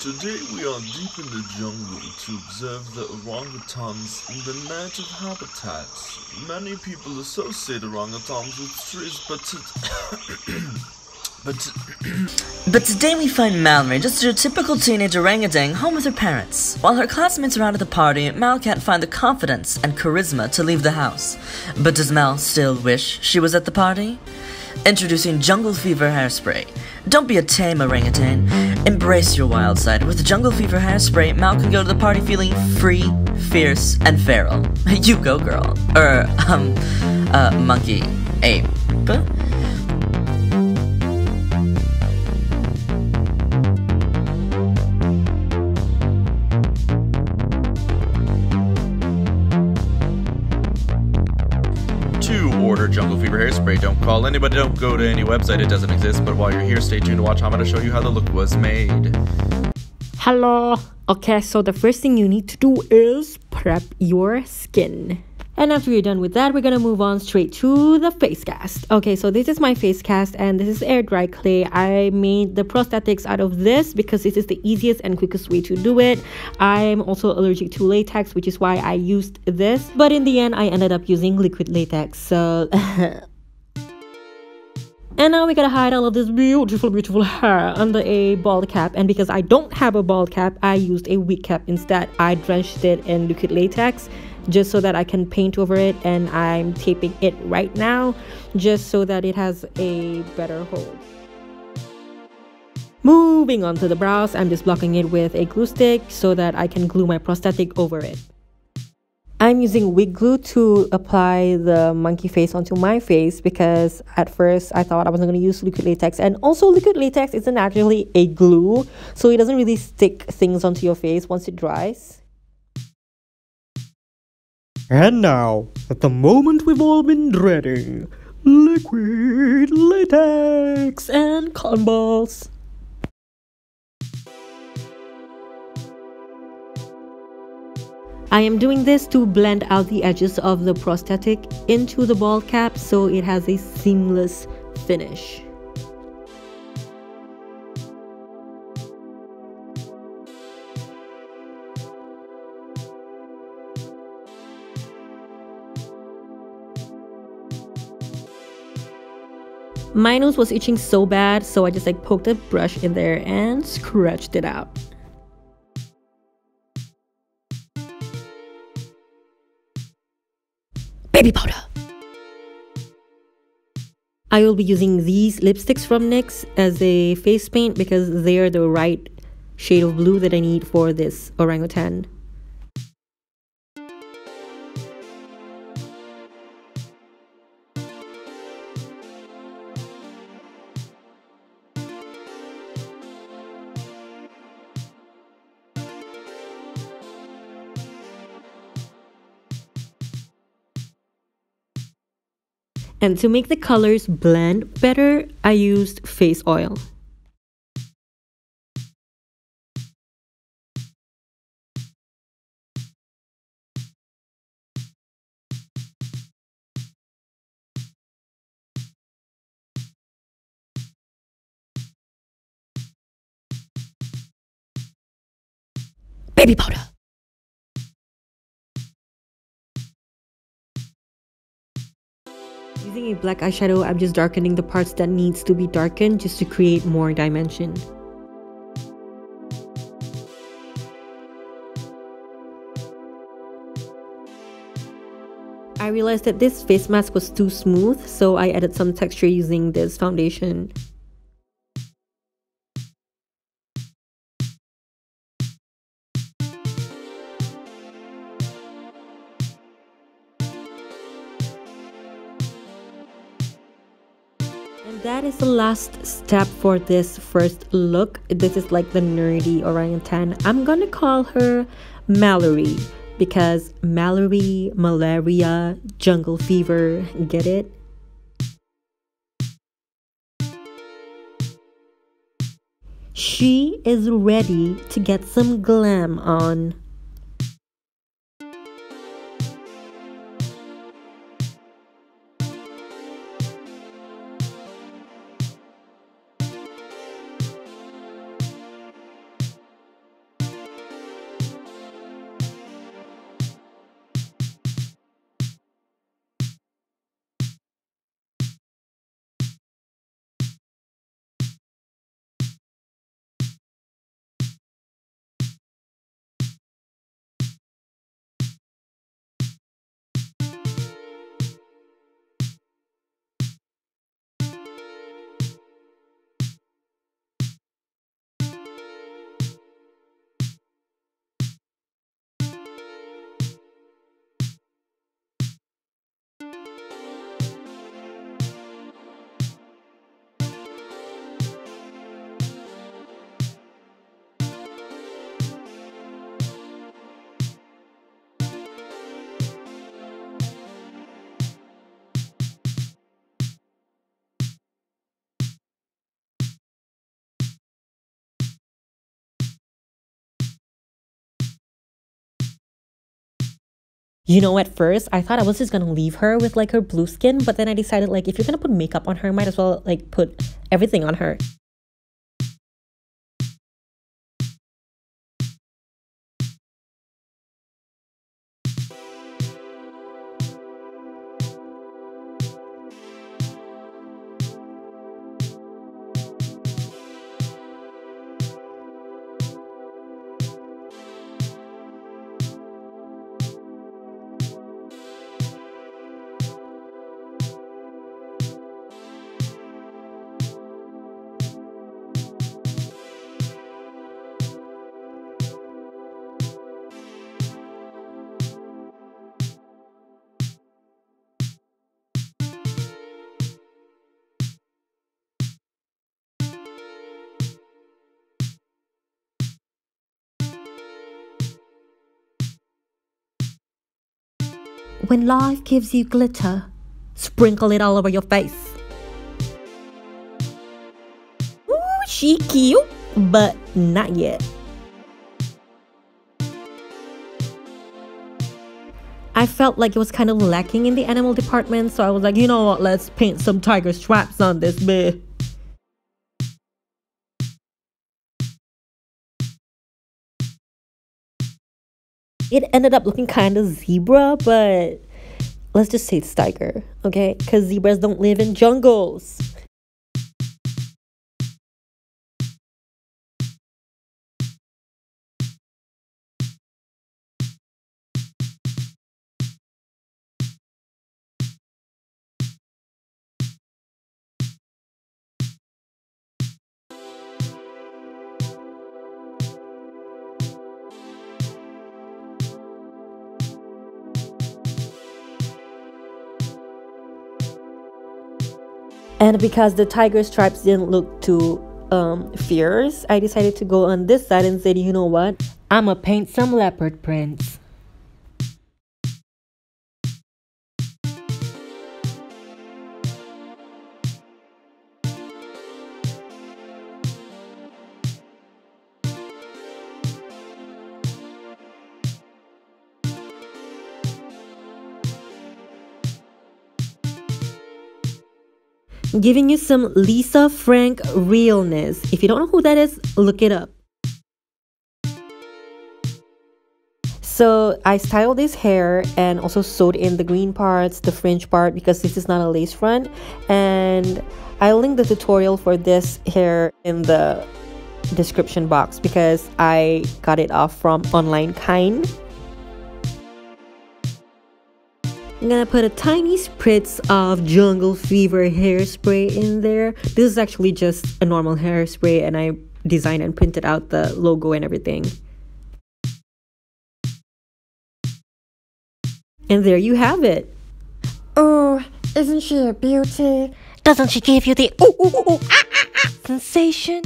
Today we are deep in the jungle to observe the orangutans in their native habitats. Many people associate orangutans with trees, but today we find Mallory, just your typical teenage orangutan, home with her parents. While her classmates are out at the party, Mal can't find the confidence and charisma to leave the house. But does Mal still wish she was at the party? Introducing Jungle Fever Hairspray. Don't be a tame orangutan. Embrace your wild side. With Jungle Fever Hairspray, Mal can go to the party feeling free, fierce, and feral. You go, girl. Monkey. Ape. Order Jungle Fever Hairspray. Don't call anybody, don't go to any website, it doesn't exist, but while you're here, stay tuned to watch how I'm going to show you how the look was made. Hello! Okay, so the first thing you need to do is prep your skin. And after you're done with that, we're going to move on straight to the face cast. Okay, so this is my face cast and this is air dry clay. I made the prosthetics out of this because this is the easiest and quickest way to do it. I'm also allergic to latex, which is why I used this. But in the end, I ended up using liquid latex. So... And now we gotta hide all of this beautiful hair under a bald cap. And because I don't have a bald cap, I used a wig cap instead. I drenched it in liquid latex just so that I can paint over it, and I'm taping it right now just so that it has a better hold. Moving on to the brows, I'm just blocking it with a glue stick so that I can glue my prosthetic over it. I'm using wig glue to apply the monkey face onto my face because at first I thought I wasn't going to use liquid latex, and also liquid latex isn't actually a glue, so it doesn't really stick things onto your face once it dries. And now, at the moment we've all been dreading, liquid latex and cotton balls. I am doing this to blend out the edges of the prosthetic into the bald cap so it has a seamless finish. My nose was itching so bad, so I just like poked a brush in there and scratched it out. Baby powder. I will be using these lipsticks from NYX as a face paint because they are the right shade of blue that I need for this orangutan. And to make the colors blend better, I used face oil. Baby powder. Using a black eyeshadow, I'm just darkening the parts that needs to be darkened just to create more dimension. I realized that this face mask was too smooth, so I added some texture using this foundation. That is the last step for this first look. This is like the nerdy orangutan. I'm gonna call her Mallory because Mallory, malaria, jungle fever, get it? She is ready to get some glam on. You know, at first, I thought I was just gonna leave her with like her blue skin, but then I decided like if you're gonna put makeup on her, might as well like put everything on her. When life gives you glitter, sprinkle it all over your face. Ooh, she cute, but not yet. I felt like it was kind of lacking in the animal department, so I was like, you know what, let's paint some tiger stripes on this bitch. It ended up looking kind of zebra, but let's just say it's tiger, okay? Because zebras don't live in jungles. And because the tiger stripes didn't look too fierce, I decided to go on this side and said, you know what? I'ma paint some leopard prints. Giving you some Lisa Frank realness. If you don't know who that is, look it up. So I styled this hair and also sewed in the green parts, the fringe part, because this is not a lace front. And I'll link the tutorial for this hair in the description box because I got it off from Online Kind. I'm gonna put a tiny spritz of Jungle Fever Hairspray in there. This is actually just a normal hairspray and I designed and printed out the logo and everything. And there you have it. Oh, isn't she a beauty? Doesn't she give you the ooh, ooh, ooh, ah, ah, ah sensation?